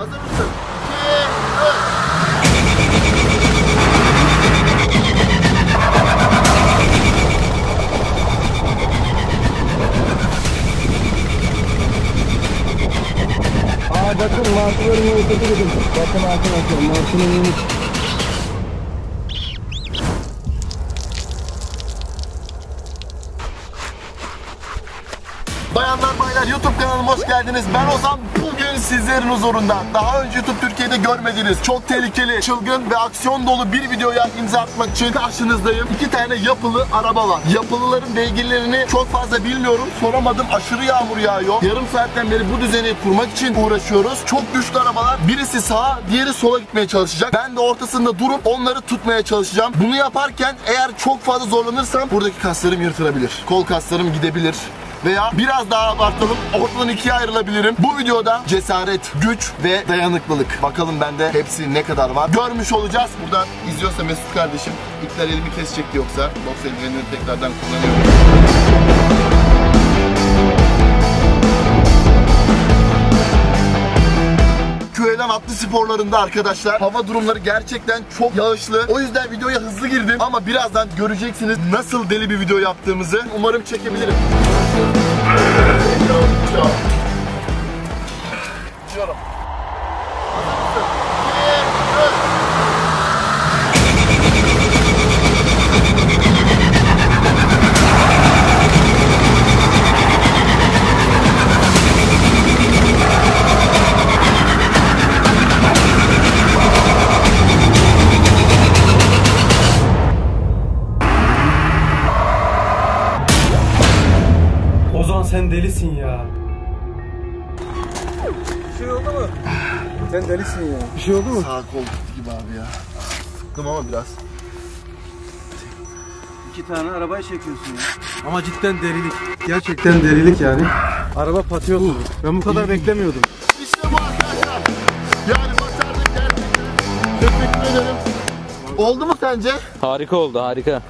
Hazır mısın? 2, 3. Aa bakın martıların yolu kötü gidin. Bakın arkadaşlar martının yolu. Bayanlar baylar, YouTube kanalıma hoş geldiniz. Ben Ozan. Bugün sizlerin huzurunda daha önce YouTube Türkiye'de görmediğiniz çok tehlikeli, çılgın ve aksiyon dolu bir videoya imza atmak için karşınızdayım. 2 tane yapılı araba var. Yapılıların beygirlerini çok fazla bilmiyorum. Soramadım. Aşırı yağmur yağıyor. Yarım saatten beri bu düzeni kurmak için uğraşıyoruz. Çok güçlü arabalar. Birisi sağa, diğeri sola gitmeye çalışacak. Ben de ortasında durup onları tutmaya çalışacağım. Bunu yaparken eğer çok fazla zorlanırsam buradaki kaslarım yırtılabilir. Kol kaslarım gidebilir. Veya biraz daha abartalım, ortadan ikiye ayrılabilirim. Bu videoda cesaret, güç ve dayanıklılık. Bakalım bende hepsi ne kadar var. Görmüş olacağız. Burada izliyorsa Mesut kardeşim, ipler elimi kesecekti yoksa. Boks eldivenini tekrardan kullanıyorum. Köyden atlı sporlarında arkadaşlar hava durumları gerçekten çok yağışlı. O yüzden videoya hızlı girdim ama birazdan göreceksiniz nasıl deli bir video yaptığımızı. Umarım çekebilirim. Gidiyorum. Sen delisin ya. Bir şey oldu mu? Sen delisin ya. Bir şey oldu mu? Sağ kol gitti gibi abi ya. Sıktım ama biraz. 2 tane arabayı çekiyorsun ya. Ama cidden delilik. Gerçekten delilik yani. Araba patlıyor. Ben bu kadar beklemiyordum. İşte bu arkadaşlar. Yani başardık gerçekten. Teşekkür ederim. Oldu mu sence? Harika oldu, harika.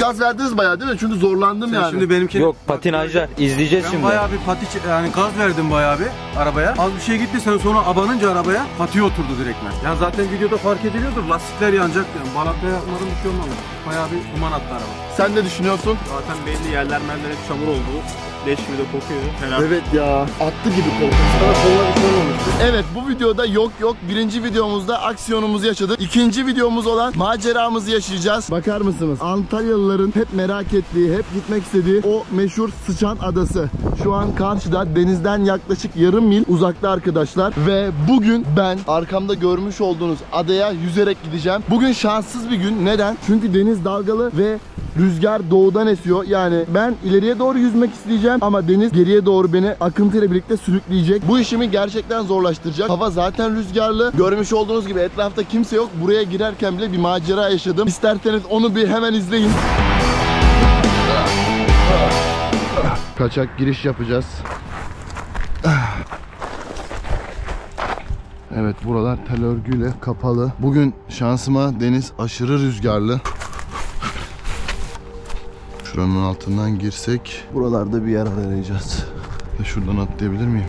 Gaz verdiniz bayağı değil mi? Çünkü zorlandım sen yani. Şimdi benimki... Yok patinajlar izleyeceğiz ben şimdi. Ben bayağı bir yani gaz verdim bayağı bir arabaya. Az bir şey gitti, sen sonra abanınca arabaya patiye oturdu direktmen. Yani zaten videoda fark ediliyordur, lastikler yanacak yani. Balataya yapmadım, bir şey olmadı. Bayağı bir kuman attı araba. Sen ne düşünüyorsun? Zaten belli yerler menden hep çamur oldu. Leş gibi de kokuyordu. Evet ya. Attı gibi koktu. Sana kollar yıkanmamıştı. Evet, bu videoda yok. Birinci videomuzda aksiyonumuzu yaşadık. İkinci videomuz olan maceramızı yaşayacağız. Bakar mısınız? Antalyalıların hep merak ettiği, hep gitmek istediği o meşhur Sıçan Adası. Şu an karşıda, denizden yaklaşık yarım mil uzakta arkadaşlar. Ve bugün ben arkamda görmüş olduğunuz adaya yüzerek gideceğim. Bugün şanssız bir gün. Neden? Çünkü deniz dalgalı ve rüzgar doğudan esiyor. Yani ben ileriye doğru yüzmek isteyeceğim ama deniz geriye doğru beni akıntıyla birlikte sürükleyecek. Bu işimi gerçekten zorlaştıracak. Hava zaten rüzgarlı. Görmüş olduğunuz gibi etrafta kimse yok. Buraya girerken bile bir macera yaşadım. İsterseniz onu bir hemen izleyin. Kaçak giriş yapacağız. Evet, buralar tel örgüyle kapalı. Bugün şansıma deniz aşırı rüzgarlı. Şuranın altından girsek, buralarda bir yer arayacağız. Ya şuradan atlayabilir miyim?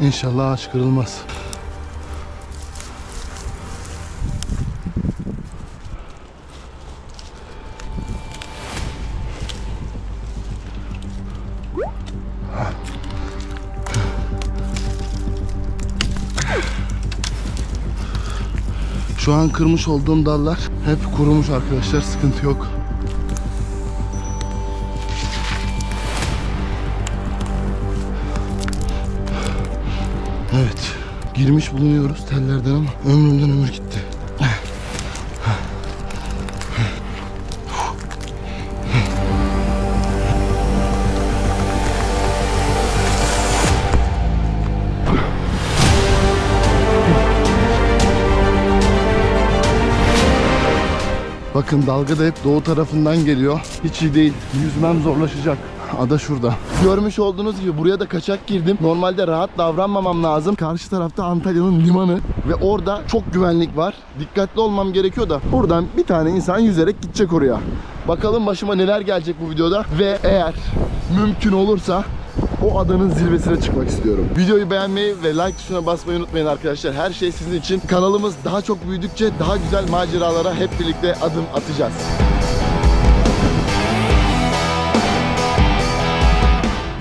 İnşallah ağaç kırılmaz. Şu an kırmış olduğum dallar hep kurumuş arkadaşlar, sıkıntı yok. Evet, girmiş bulunuyoruz tellerden ama ömrümden ömür gitti. Bakın dalga da hep doğu tarafından geliyor. Hiç iyi değil. Yüzmem zorlaşacak. Ada şurada. Görmüş olduğunuz gibi buraya da kaçak girdim. Normalde rahat davranmamam lazım. Karşı tarafta Antalya'nın limanı ve orada çok güvenlik var. Dikkatli olmam gerekiyor da buradan bir tane insan yüzerek gidecek oraya. Bakalım başıma neler gelecek bu videoda ve eğer mümkün olursa o adanın zirvesine çıkmak istiyorum. Videoyu beğenmeyi ve like tuşuna basmayı unutmayın arkadaşlar. Her şey sizin için. Kanalımız daha çok büyüdükçe daha güzel maceralara hep birlikte adım atacağız.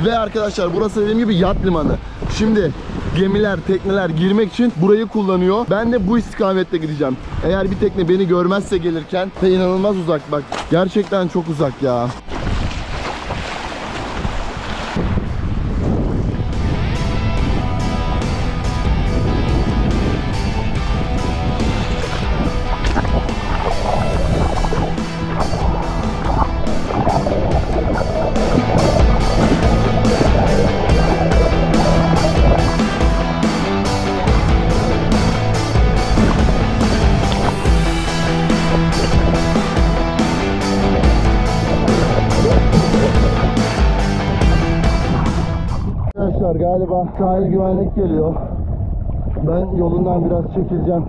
Ve arkadaşlar burası dediğim gibi yat limanı. Şimdi gemiler, tekneler girmek için burayı kullanıyor. Ben de bu istikamette gideceğim. Eğer bir tekne beni görmezse gelirken de inanılmaz uzak bak. Gerçekten çok uzak ya. Galiba sahil güvenlik geliyor. Ben yolundan biraz çekileceğim.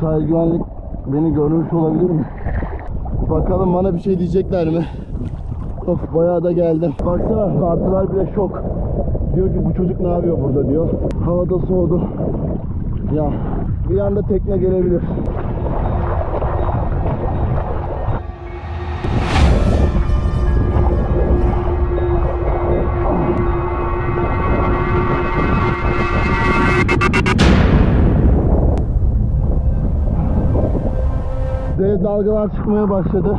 Sahil güvenlik beni görmüş olabilir mi? Bakalım bana bir şey diyecekler mi? Of, bayağı da geldim. Baksana kartlar bile şok. Diyor ki bu çocuk ne yapıyor burada diyor. Havada soğudu. Ya bir anda tekne gelebilir. Dalgalar çıkmaya başladı.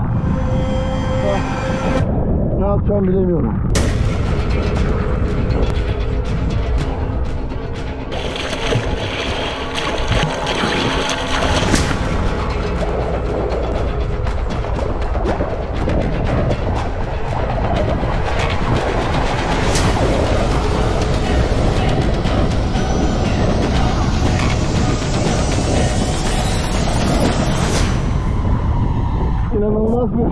Ne yapacağım bilemiyorum. İnanılmaz bir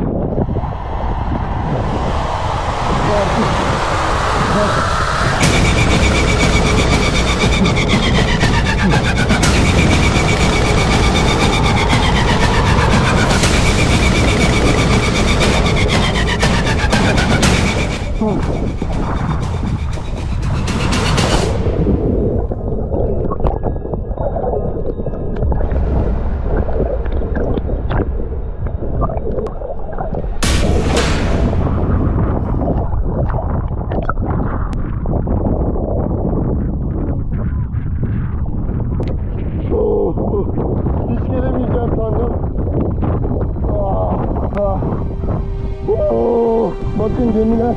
gemiler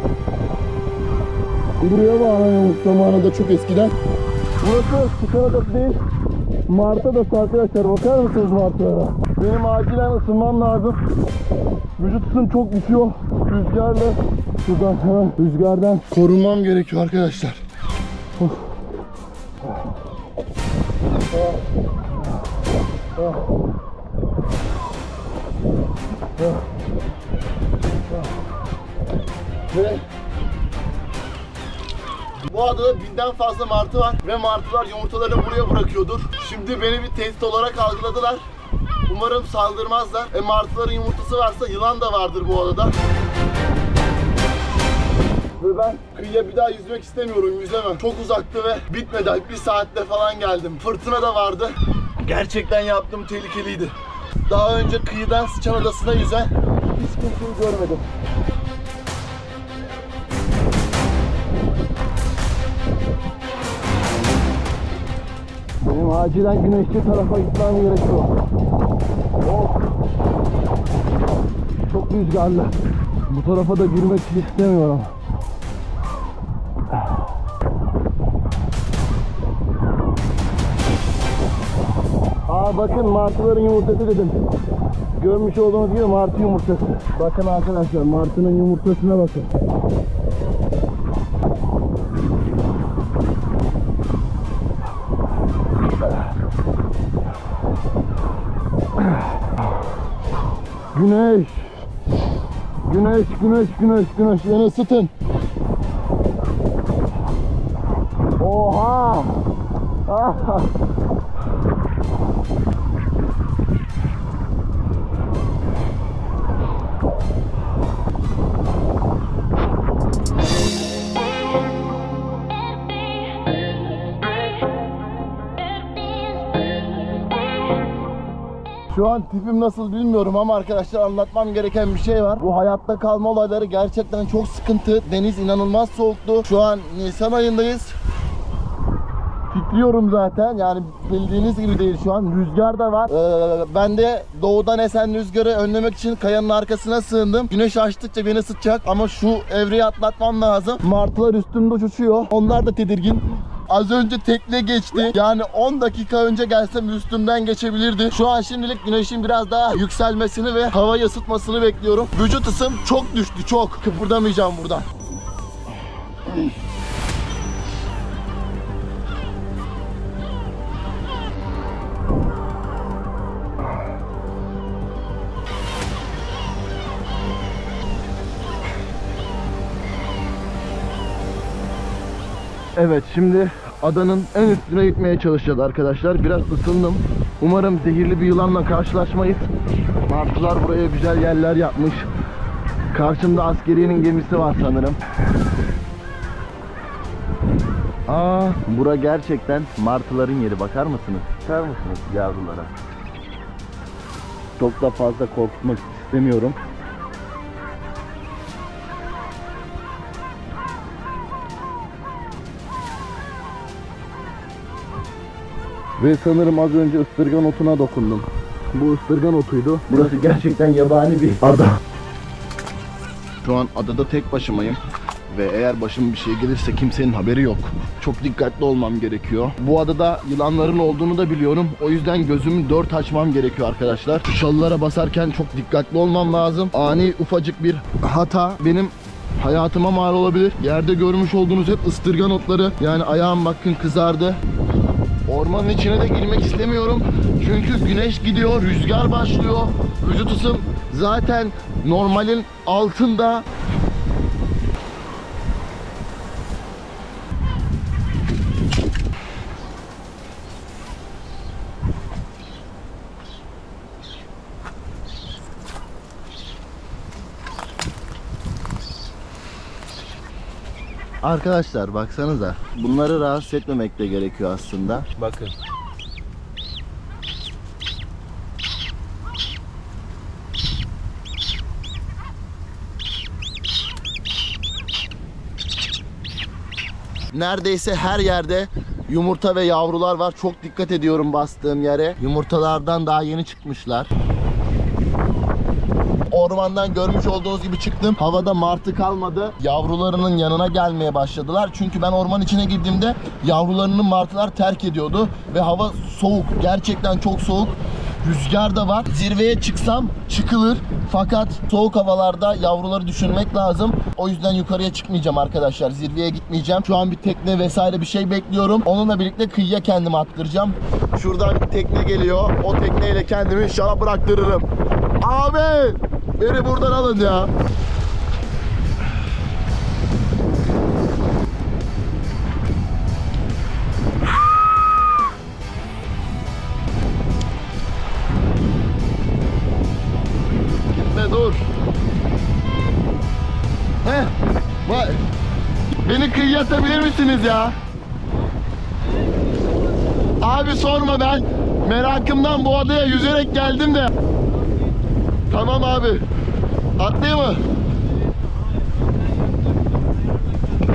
buraya bağlanıyormuş zamanında çok eskiden. Burası Mart Adası değil, Mart Adası arkadaşlar. Bakar mısınız Mart'lara? Benim acilen ısınmam lazım. Vücut ısım çok düşüyor. Rüzgarla şuradan hemen rüzgardan korunmam gerekiyor arkadaşlar. Of. Ve bu adada 1000'den fazla martı var ve martılar yumurtalarını buraya bırakıyordur. Şimdi beni bir tehdit olarak algıladılar. Umarım saldırmazlar. Martıların yumurtası varsa yılan da vardır bu adada. Ve ben kıyıya bir daha yüzmek istemiyorum, yüzemem. Çok uzaktı ve bitmedi. Bir saatte falan geldim. Fırtına da vardı. Gerçekten yaptığım tehlikeliydi. Daha önce kıyıdan Sıçan Adası'na yüzen hiç kimseyi görmedim. Benim acilen güneşli tarafa gitmem gerekiyor. Oh. Çok rüzgarlı. Bu tarafa da girmek istemiyorum. Aa bakın martıların yumurtası dedim. Görmüş olduğunuz gibi martı yumurtası. Bakın arkadaşlar martının yumurtasına bakın. Güneş. Güneş, güneş, güneş, güneş. Beni ısıtın. Oha. Ah. Şu an tipim nasıl bilmiyorum ama arkadaşlar anlatmam gereken bir şey var. Bu hayatta kalma olayları gerçekten çok sıkıntı. Deniz inanılmaz soğuktu. Şu an Nisan ayındayız. Titriyorum zaten, yani bildiğiniz gibi değil şu an. Rüzgar da var. Ben de doğudan esen rüzgarı önlemek için kayanın arkasına sığındım. Güneş açtıkça beni ısıtacak ama şu evreyi atlatmam lazım. Martılar üstümde uçuşuyor. Onlar da tedirgin. Az önce tekne geçti. Yani 10 dakika önce gelsem üstümden geçebilirdi. Şu an şimdilik güneşin biraz daha yükselmesini ve havayı ısıtmasını bekliyorum. Vücut ısım çok düştü, çok. Kıpırdamayacağım buradan. Evet, şimdi adanın en üstüne gitmeye çalışacağız arkadaşlar. Biraz ısındım. Umarım zehirli bir yılanla karşılaşmayız. Martılar buraya güzel yerler yapmış. Karşımda askeriyenin gemisi var sanırım. Aa, bura gerçekten martıların yeri. Bakar mısınız? Bakar mısınız yavrulara? Çok da fazla korkutmak istemiyorum. Ve sanırım az önce ıstırgan otuna dokundum. Bu ıstırgan otuydu. Burası gerçekten yabani bir ada. Şu an adada tek başımayım. Ve eğer başıma bir şey gelirse kimsenin haberi yok. Çok dikkatli olmam gerekiyor. Bu adada yılanların olduğunu da biliyorum. O yüzden gözümü dört açmam gerekiyor arkadaşlar. Şu çalılara basarken çok dikkatli olmam lazım. Ani ufacık bir hata benim hayatıma mal olabilir. Yerde görmüş olduğunuz hep ıstırgan otları. Yani ayağım bakın kızardı. Ormanın içine de girmek istemiyorum çünkü güneş gidiyor, rüzgar başlıyor, vücut ısım zaten normalin altında. Arkadaşlar baksanıza, bunları rahatsız etmemek de gerekiyor aslında. Bakın. Neredeyse her yerde yumurta ve yavrular var. Çok dikkat ediyorum bastığım yere. Yumurtalardan daha yeni çıkmışlar. Ormandan görmüş olduğunuz gibi çıktım. Havada martı kalmadı. Yavrularının yanına gelmeye başladılar. Çünkü ben orman içine girdiğimde yavrularını martılar terk ediyordu. Ve hava soğuk. Gerçekten çok soğuk. Rüzgar da var. Zirveye çıksam çıkılır. Fakat soğuk havalarda yavruları düşünmek lazım. O yüzden yukarıya çıkmayacağım arkadaşlar. Zirveye gitmeyeceğim. Şu an bir tekne vesaire bir şey bekliyorum. Onunla birlikte kıyıya kendimi attıracağım. Şuradan bir tekne geliyor. O tekneyle kendimi şala bıraktırırım. Abi! Beni buradan alın ya. Gitme, dur. Heh. Vay. Beni kıyıya atabilir misiniz ya? Abi sorma, ben merakımdan bu adaya yüzerek geldim de. Tamam abi. Atlayayım mı?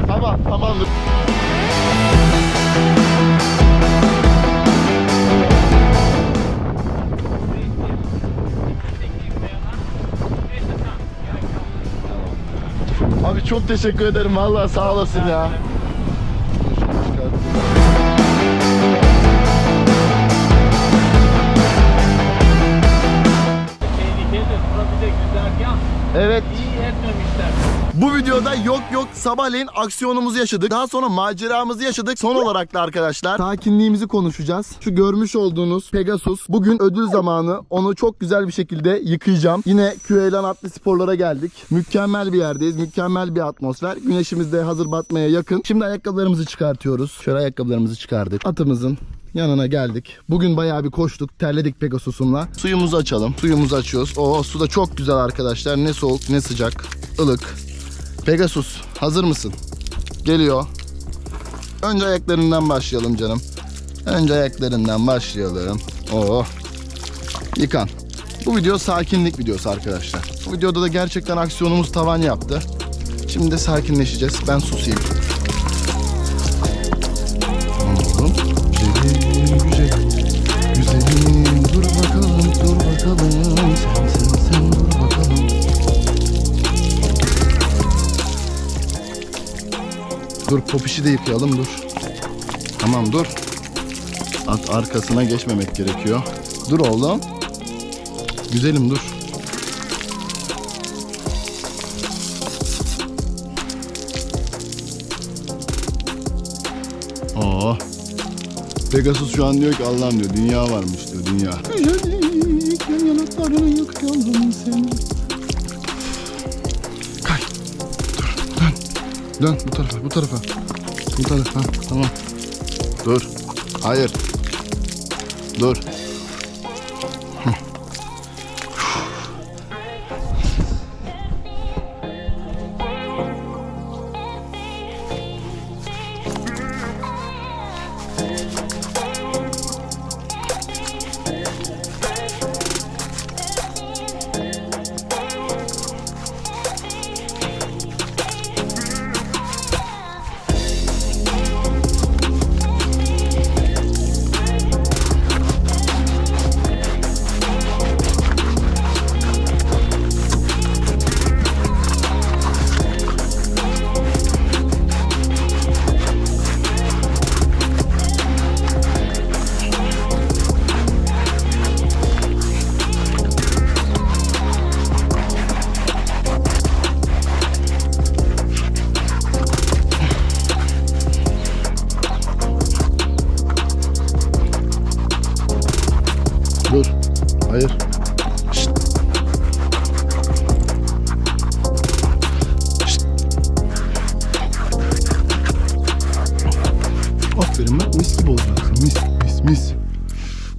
Tamam, tamamdır. Abi çok teşekkür ederim. Vallahi sağ olasın ya. Evet. İyi etmemişler. Bu videoda yok sabahleyin aksiyonumuzu yaşadık. Daha sonra maceramızı yaşadık. Son olarak da arkadaşlar sakinliğimizi konuşacağız. Şu görmüş olduğunuz Pegasus. Bugün ödül zamanı. Onu çok güzel bir şekilde yıkayacağım. Yine Küheylan Atlı Sporlara geldik. Mükemmel bir yerdeyiz. Mükemmel bir atmosfer. Güneşimiz de hazır batmaya yakın. Şimdi ayakkabılarımızı çıkartıyoruz. Şöyle ayakkabılarımızı çıkardık. Atımızın yanına geldik. Bugün bayağı bir koştuk. Terledik Pegasus'umla. Suyumuzu açalım. Suyumuzu açıyoruz. Oo, su da çok güzel arkadaşlar. Ne soğuk ne sıcak. Ilık. Pegasus, hazır mısın? Geliyor. Önce ayaklarından başlayalım canım. Önce ayaklarından başlayalım. Oo. Yıkan. Bu video sakinlik videosu arkadaşlar. Bu videoda da gerçekten aksiyonumuz tavan yaptı. Şimdi de sakinleşeceğiz. Ben susayım. Dur, popişi de yıkayalım, dur. Tamam, dur. At arkasına geçmemek gerekiyor. Dur oğlum. Güzelim, dur. Oo. Pegasus şu an diyor ki Allah'ım diyor, dünya varmış diyor, dünya. Kay. Dur, dön. Dön bu tarafa, bu tarafa. Bu tarafa, tamam. Dur. Hayır. Dur.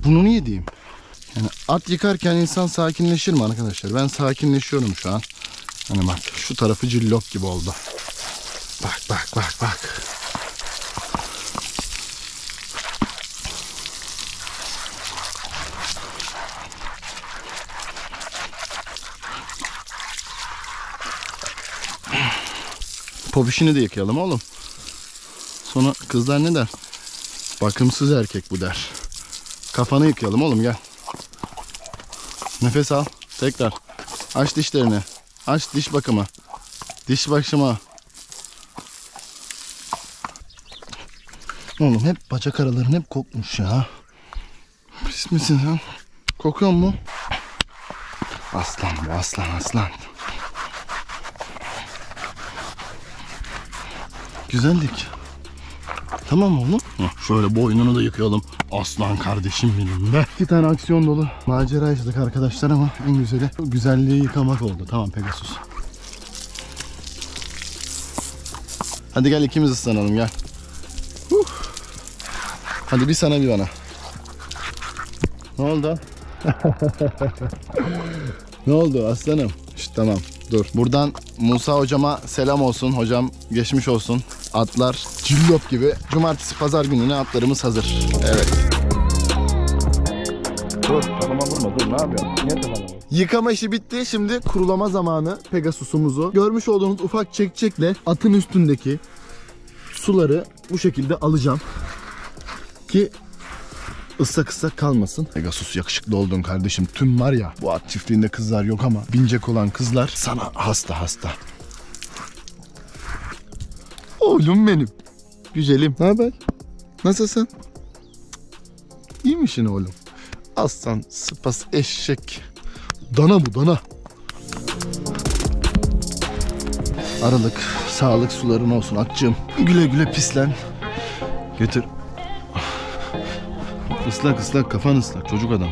Bunu niye diyeyim? Yani at yıkarken insan sakinleşir mi arkadaşlar? Ben sakinleşiyorum şu an. Hani bak şu tarafı cillok gibi oldu. Bak bak bak bak. Popişini de yıkayalım oğlum. Sonra kızlar ne der? Bakımsız erkek bu der. Kafanı yıkayalım oğlum, gel. Nefes al. Tekrar. Aç dişlerini. Aç diş bakımı. Diş bakımı. Oğlum hep bacak araların hep kokmuş ya. Pis misin ha? Kokuyor mu? Aslan bu, aslan aslan. Güzellik. Tamam oğlum. Şöyle boynunu da yıkayalım. Aslan kardeşim benim de. İki tane aksiyon dolu macera yaşadık arkadaşlar ama en güzeli güzelliği yıkamak oldu. Tamam Pegasus. Hadi gel ikimiz ıslanalım, gel. Hadi bir sana bir bana. Ne oldu? Ne oldu aslanım? İşte tamam dur. Buradan Musa hocama selam olsun. Hocam geçmiş olsun. Atlar cillop gibi. Cumartesi pazar gününe atlarımız hazır. Evet. Dur, tamam vurma. Dur, ne yapıyorsun? Niye tamam? Yıkama işi bitti. Şimdi kurulama zamanı. Pegasus'umuzu görmüş olduğunuz ufak çekçekle atın üstündeki suları bu şekilde alacağım ki ıslak ıslak kalmasın. Pegasus yakışıklı oldun kardeşim. Tüm var ya bu at çiftliğinde kızlar yok ama binecek olan kızlar sana hasta hasta. Oğlum benim. Güzelim. Ne haber? Nasılsın? İyi misin oğlum? Aslan, sıpas, eşek. Dana bu dana. Aralık, sağlık suların olsun atçığım. Güle güle pislen. Getir. Islak ıslak, kafan ıslak çocuk adam.